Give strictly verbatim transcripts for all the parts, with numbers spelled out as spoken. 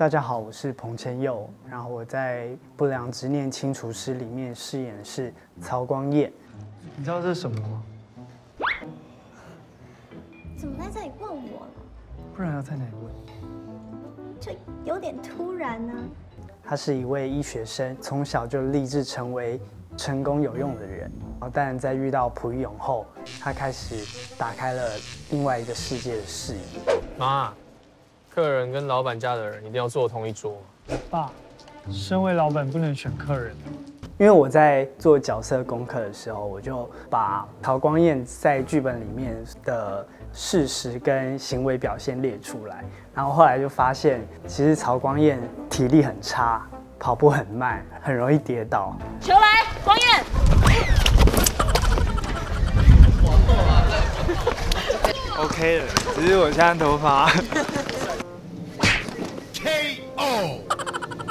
大家好，我是彭千佑，然后我在《不良执念清除师》里面饰演的是曹光彦。你知道这是什么吗？怎么在这里问我呢？不然要在哪里问？就有点突然呢、啊。他是一位医学生，从小就立志成为成功有用的人。但在遇到朴一勇后，他开始打开了另外一个世界的视野。妈。 客人跟老板家的人一定要坐同一桌。爸，身为老板不能选客人。因为我在做角色功课的时候，我就把曹光彦在剧本里面的事实跟行为表现列出来，然后后来就发现，其实曹光彦体力很差，跑步很慢，很容易跌倒。球来，光彦。OK 了，只是我现在头发。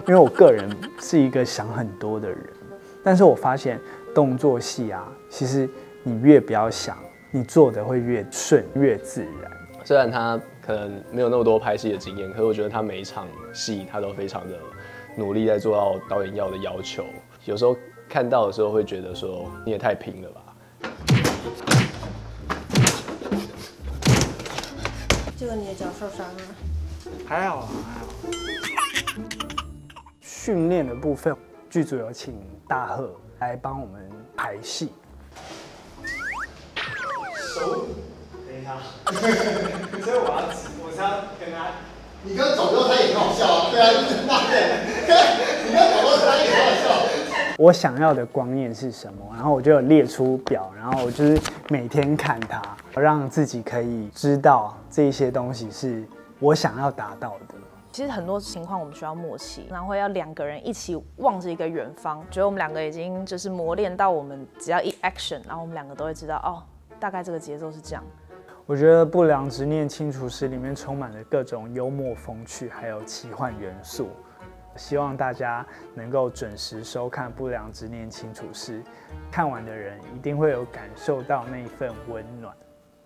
因为我个人是一个想很多的人，但是我发现动作戏啊，其实你越不要想，你做的会越顺越自然。虽然他可能没有那么多拍戏的经验，可是我觉得他每一场戏他都非常的努力在做到导演要的要求。有时候看到的时候会觉得说你也太拼了吧。结果你的脚受伤了。 还好，还好。训练的部分，剧组有请大贺来帮我们排戏。手，等一下，所以我要，我是要跟他。你刚走掉他也好笑，对啊，就是那人。你刚走掉他也好笑。我想要的光彦是什么？然后我就有列出表，然后我就是每天看它，让自己可以知道这些东西是。 我想要达到的，其实很多情况我们需要默契，然后要两个人一起望着一个远方，觉得我们两个已经就是磨练到我们只要一 action， 然后我们两个都会知道哦，大概这个节奏是这样。我觉得《不良执念清除师》里面充满了各种幽默风趣，还有奇幻元素，希望大家能够准时收看《不良执念清除师》，看完的人一定会有感受到那一份温暖。